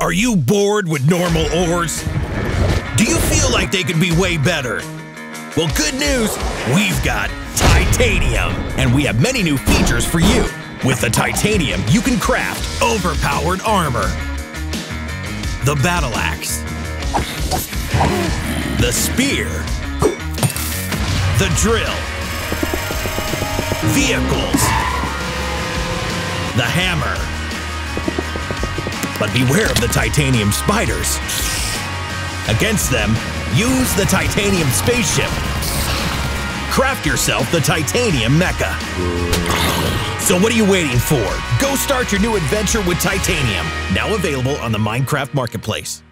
Are you bored with normal ores? Do you feel like they could be way better? Well, good news, we've got titanium, and we have many new features for you. With the titanium, you can craft overpowered armor, the battle axe, the spear, the drill, vehicles, the hammer. But beware of the titanium spiders. Against them, use the titanium spaceship. Craft yourself the titanium mecha. So what are you waiting for? Go start your new adventure with titanium, now available on the Minecraft Marketplace.